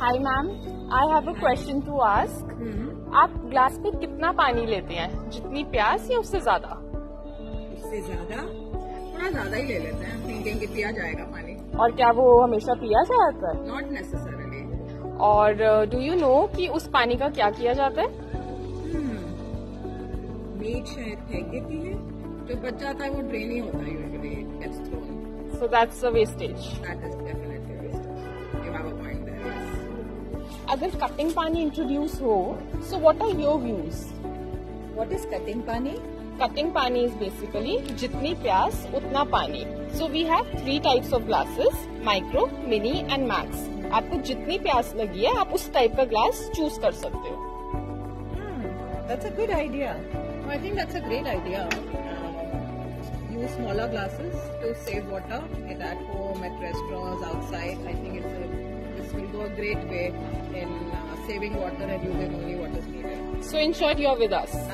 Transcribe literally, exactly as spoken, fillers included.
Hi ma'am, I have a question to ask. आप glass में कितना पानी लेते हैं, जितनी प्यास या उससे ज्यादा? उससे ज्यादा, थोड़ा ज्यादा ही ले लेते हैं, थिंकिंग कि पिया जाएगा पानी। और क्या वो हमेशा पिया जाता है? Not necessarily. और डू यू नो कि उस पानी का क्या किया जाता है? मीट शायद फेंक देती है, जो बच जाता है वो ड्रेन ही होता है usually. It's thrown, so that's a wastage. That is definitely wastage. You have a point there. अगर कटिंग पानी इंट्रोड्यूस हो, so what are your views? What is cutting pani? Cutting pani is basically जितनी प्यास उतना पानी। So we have three types of glasses, micro, mini and max. आपको जितनी प्यास लगी है आप उस टाइप का ग्लास चूज कर सकते हो। That's a good idea. I think that's a great idea. Use smaller glasses to save water at home, at restaurants, outside. I think it's will go a great way in uh, saving water and using only what is needed. So in short, you're with us.